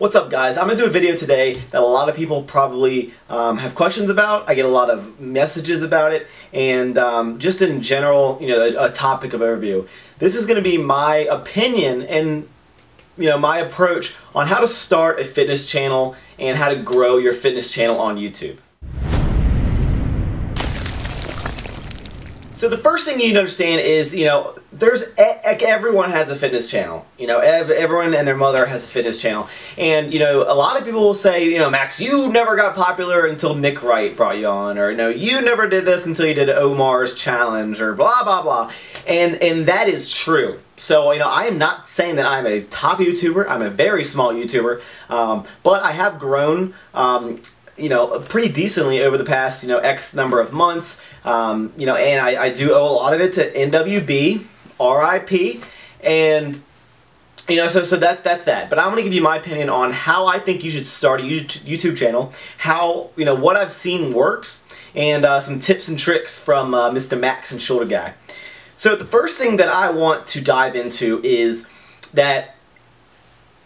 What's up, guys? I'm going to do a video today that a lot of people probably have questions about. I get a lot of messages about it, and just in general, you know, a topic of overview. This is going to be my opinion and, you know, my approach on how to start a fitness channel and how to grow your fitness channel on YouTube. So the first thing you need to understand is, you know, everyone has a fitness channel. You know, everyone and their mother has a fitness channel. And, you know, a lot of people will say, you know, Max, you never got popular until Nick Wright brought you on, or, you know, you never did this until you did Omar's challenge, or blah, blah, blah. And that is true. So, you know, I am not saying that I'm a top YouTuber. I'm a very small YouTuber. But I have grown, you know, pretty decently over the past, you know, X number of months, you know, and I do owe a lot of it to NWB, RIP, and, you know, so that's that. But I'm going to give you my opinion on how I think you should start a YouTube channel, how, you know, what I've seen works, and some tips and tricks from Mr. Maxx and Shoulder Guy. So the first thing that I want to dive into is that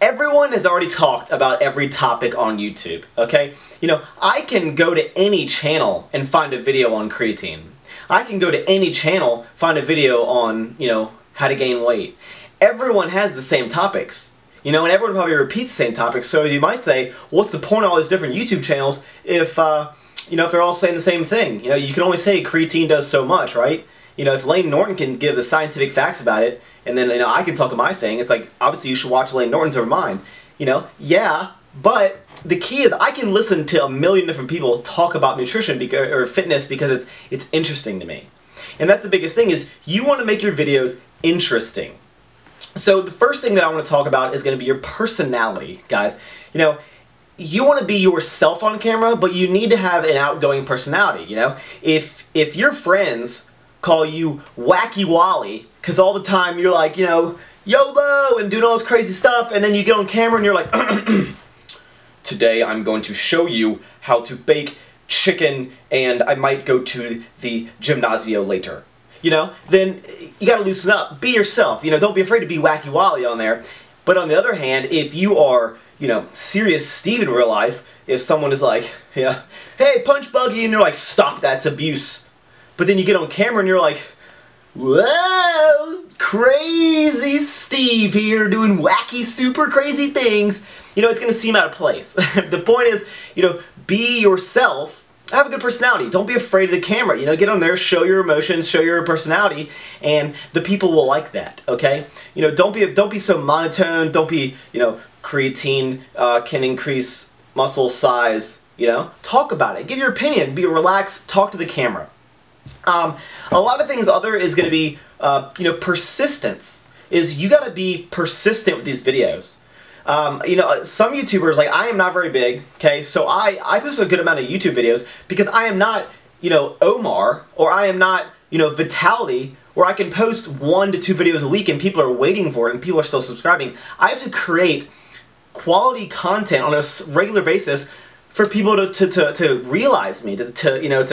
everyone has already talked about every topic on YouTube, okay? You know, I can go to any channel and find a video on creatine. I can go to any channel, find a video on, you know, how to gain weight. Everyone has the same topics, you know, and everyone probably repeats the same topics, so you might say, what's the point of all these different YouTube channels if, you know, if they're all saying the same thing? You know, you can only say creatine does so much, right? You know, if Lane Norton can give the scientific facts about it, and then, you know, I can talk my thing, it's like, obviously you should watch Lane Norton's over mine. You know, yeah, but the key is I can listen to a million different people talk about nutrition or fitness because it's interesting to me. And that's the biggest thing, is you want to make your videos interesting. So the first thing that I want to talk about is going to be your personality, guys. You know, you want to be yourself on camera, but you need to have an outgoing personality, you know? If your friends call you Wacky Wally, because all the time you're like, you know, YOLO and doing all this crazy stuff, and then you get on camera and you're like, today I'm going to show you how to bake chicken and I might go to the gymnasio later. You know, then you gotta loosen up, be yourself, you know, don't be afraid to be Wacky Wally on there. But on the other hand, if you are, you know, Serious Steve in real life, if someone is like, yeah, hey, punch buggy, and you're like, stop, that's abuse. But then you get on camera and you're like, whoa, crazy Steve here doing wacky, super crazy things. You know, it's going to seem out of place. The point is, you know, be yourself. Have a good personality. Don't be afraid of the camera. You know, get on there, show your emotions, show your personality, and the people will like that, okay? You know, don't be so monotone. Don't be, you know, creatine can increase muscle size, you know? Talk about it. Give your opinion. Be relaxed. Talk to the camera. A lot of things other is going to be, you know, persistence. Is you got to be persistent with these videos. You know, some YouTubers, like, I am not very big, okay, so I post a good amount of YouTube videos because I am not, you know, Omar, or I am not, you know, Vitality, where I can post 1 to 2 videos a week and people are waiting for it and people are still subscribing. I have to create quality content on a regular basis for people to realize me, you know,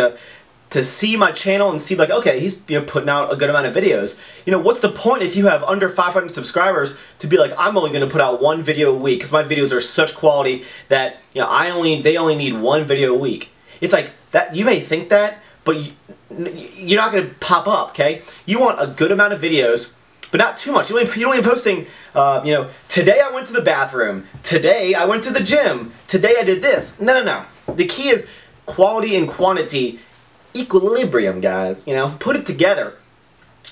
to see my channel and see, like, okay, he's, you know, putting out a good amount of videos. You know, what's the point if you have under 500 subscribers to be like, I'm only gonna put out 1 video a week because my videos are such quality that, you know, they only need 1 video a week. It's like, that you may think that, but you're not gonna pop up, okay? You want a good amount of videos, but not too much. You're only posting, you know, today I went to the bathroom, today I went to the gym, today I did this. No, no, no. The key is quality and quantity. Equilibrium, guys, you know, put it together.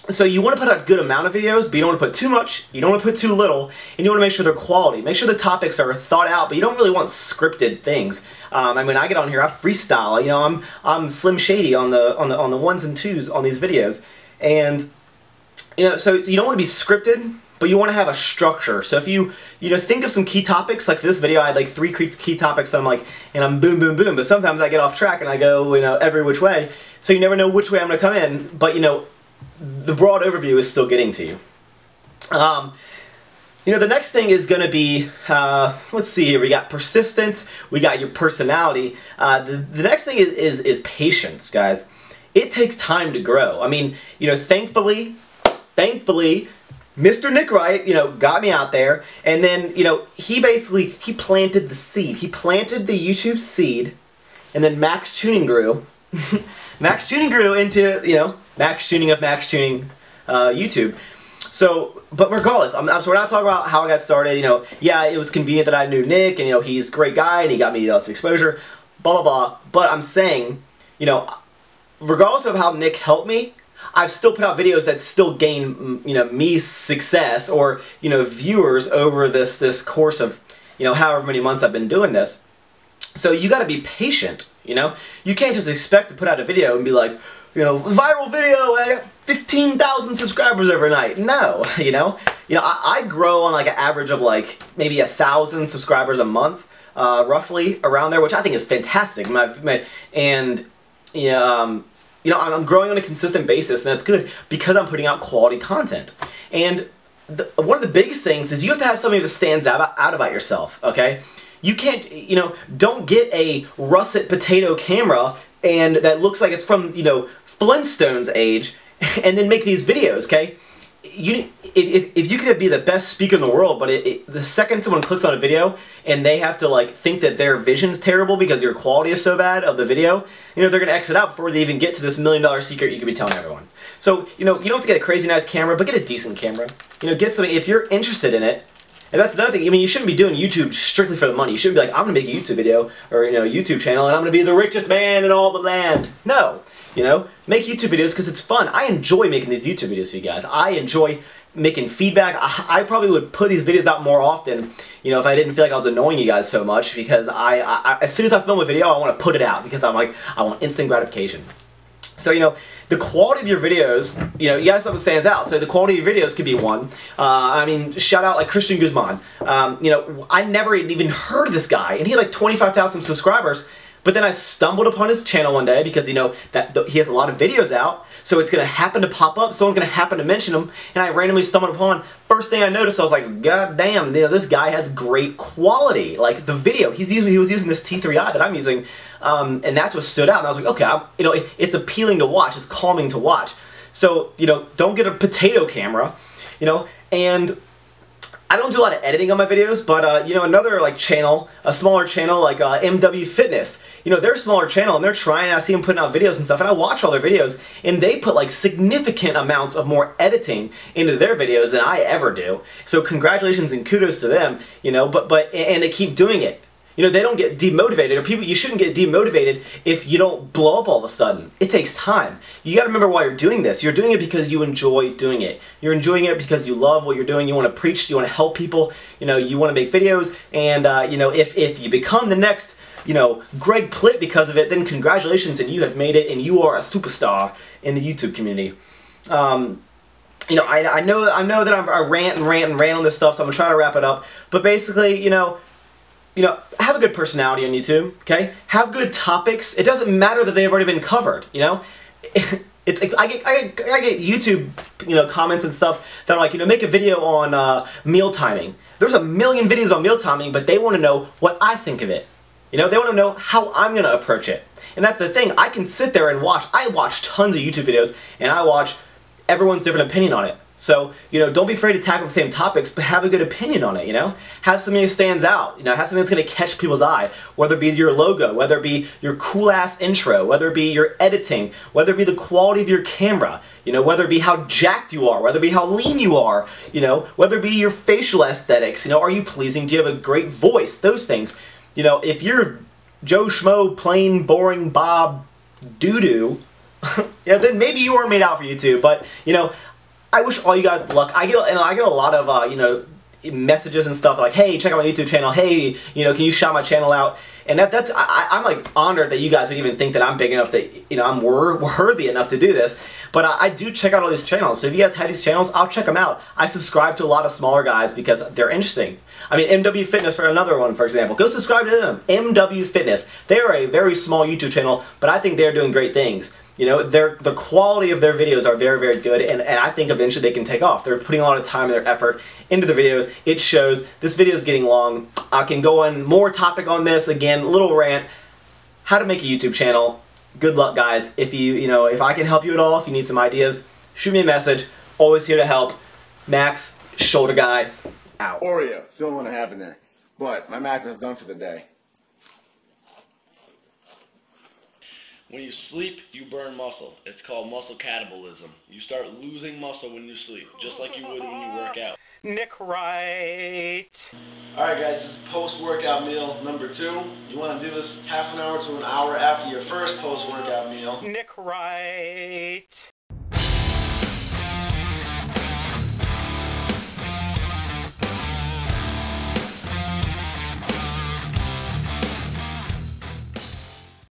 So you want to put out a good amount of videos, but you don't want to put too much, you don't want to put too little, and you want to make sure they're quality. Make sure the topics are thought out, but you don't really want scripted things. I mean, I get on here, I freestyle, you know, I'm Slim Shady on the 1s and 2s on these videos. And, you know, so you don't want to be scripted, but you want to have a structure. So if you know, think of some key topics, like for this video I had like 3 key topics, so I'm like, and I'm boom, boom, boom, but sometimes I get off track and I go, you know, every which way, so you never know which way I'm going to come in, but, you know, the broad overview is still getting to you. You know, the next thing is going to be, let's see here, we got persistence, we got your personality, the next thing is patience, guys. It takes time to grow. I mean, you know, thankfully, Mr. Nick Wright, you know, got me out there, and then, you know, he basically, he planted the seed. He planted the YouTube seed, and then Maxx Chewning grew. Maxx Chewning grew into, you know, Maxx Chewning of Maxx Chewning YouTube. So, but regardless, so we're not talking about how I got started. You know, yeah, it was convenient that I knew Nick, and, you know, he's a great guy, and he got me, you know, this exposure, blah, blah, blah. But I'm saying, you know, regardless of how Nick helped me, I've still put out videos that still gain, you know, me success or, you know, viewers over this course of, you know, however many months I've been doing this. So you got to be patient, you know. You can't just expect to put out a video and be like, you know, viral video, I got 15,000 subscribers overnight. No, you know. You know, I grow on like an average of like maybe 1,000 subscribers a month, roughly around there, which I think is fantastic. And yeah. You know, I'm growing on a consistent basis, and that's good because I'm putting out quality content. And one of the biggest things is you have to have something that stands out about yourself, okay? You can't, you know, don't get a russet potato camera and that looks like it's from, you know, Flintstone's age and then make these videos, okay? You, if you could be the best speaker in the world, but the second someone clicks on a video and they have to like think that their vision's terrible because your quality is so bad of the video, you know, they're gonna exit out before they even get to this $1 million secret you could be telling everyone. So, you know, you don't have to get a crazy nice camera, but get a decent camera. You know, get something if you're interested in it. And that's another thing. I mean, you shouldn't be doing YouTube strictly for the money. You shouldn't be like, I'm gonna make a YouTube video or, you know, a YouTube channel and I'm gonna be the richest man in all the land. No. You know, make YouTube videos because it's fun. I enjoy making these YouTube videos for you guys. I enjoy making feedback. I probably would put these videos out more often, you know, if I didn't feel like I was annoying you guys so much, because as soon as I film a video, I want to put it out because I'm like, I want instant gratification. So, you know, the quality of your videos, you know, you got something that stands out. So the quality of your videos could be one. I mean, shout out like Christian Guzman. You know, I never had even heard of this guy, and he had like 25,000 subscribers. But then I stumbled upon his channel one day because, you know, that he has a lot of videos out, so it's going to happen to pop up, someone's going to happen to mention him, and I randomly stumbled upon, first thing I noticed, I was like, god damn, you know, this guy has great quality. Like, the video, he was using this T3i that I'm using, and that's what stood out, and I was like, okay, you know, it's appealing to watch, it's calming to watch. So, you know, don't get a potato camera, you know, and I don't do a lot of editing on my videos, but, you know, another, like, channel, a smaller channel, like, MW Fitness, you know, they're a smaller channel, and they're trying, and I see them putting out videos and stuff, and I watch all their videos, and they put, like, significant amounts of more editing into their videos than I ever do, so congratulations and kudos to them, you know, and they keep doing it. You know, they don't get demotivated, or people, you shouldn't get demotivated if you don't blow up all of a sudden. It takes time. You gotta remember why you're doing this. You're doing it because you enjoy doing it. You're enjoying it because you love what you're doing, you wanna preach, you wanna help people, you know, you wanna make videos, and, you know, if you become the next, you know, Greg Plitt because of it, then congratulations, and you have made it, and you are a superstar in the YouTube community. You know, I know that I rant and rant and rant on this stuff, so I'm gonna try to wrap it up, but basically, you know, have a good personality on YouTube, okay? Have good topics. It doesn't matter that they've already been covered, you know? It's, I get YouTube, you know, comments and stuff that are like, you know, make a video on meal timing. There's a million videos on meal timing, but they want to know what I think of it. You know, they want to know how I'm going to approach it. And that's the thing. I can sit there and watch. I watch tons of YouTube videos, and I watch everyone's different opinion on it. So, you know, don't be afraid to tackle the same topics, but have a good opinion on it, you know? Have something that stands out, you know, have something that's gonna catch people's eye, whether it be your logo, whether it be your cool-ass intro, whether it be your editing, whether it be the quality of your camera, you know, whether it be how jacked you are, whether it be how lean you are, you know, whether it be your facial aesthetics, you know, are you pleasing, do you have a great voice, those things. You know, if you're Joe Schmo, plain, boring, Bob, doo-doo, yeah, then maybe you are made out for YouTube, but, you know, I wish all you guys luck. I get a lot of you know, messages and stuff like, hey, check out my YouTube channel. Hey, you know, can you shout my channel out? And I'm like honored that you guys would even think that I'm big enough that, you know, I'm worthy enough to do this. But I do check out all these channels. So if you guys have these channels, I'll check them out. I subscribe to a lot of smaller guys because they're interesting. I mean, MW Fitness for another one, for example. Go subscribe to them. MW Fitness. They are a very small YouTube channel, but I think they're doing great things. You know, the quality of their videos are very, very good, and I think eventually they can take off. They're putting a lot of time and their effort into the videos. It shows. This video is getting long. I can go on more topic on this. Again, little rant. How to make a YouTube channel. Good luck, guys. If you know, if I can help you at all, if you need some ideas, shoot me a message. Always here to help. Maxx, shoulder guy, out. Oreo, it's the only one I have in there. But my macro's done for the day. When you sleep, you burn muscle. It's called muscle catabolism. You start losing muscle when you sleep, just like you would when you work out. Nick Wright. All right, guys, this is post-workout meal number 2. You want to do this half an hour to an hour after your first post-workout meal. Nick Wright.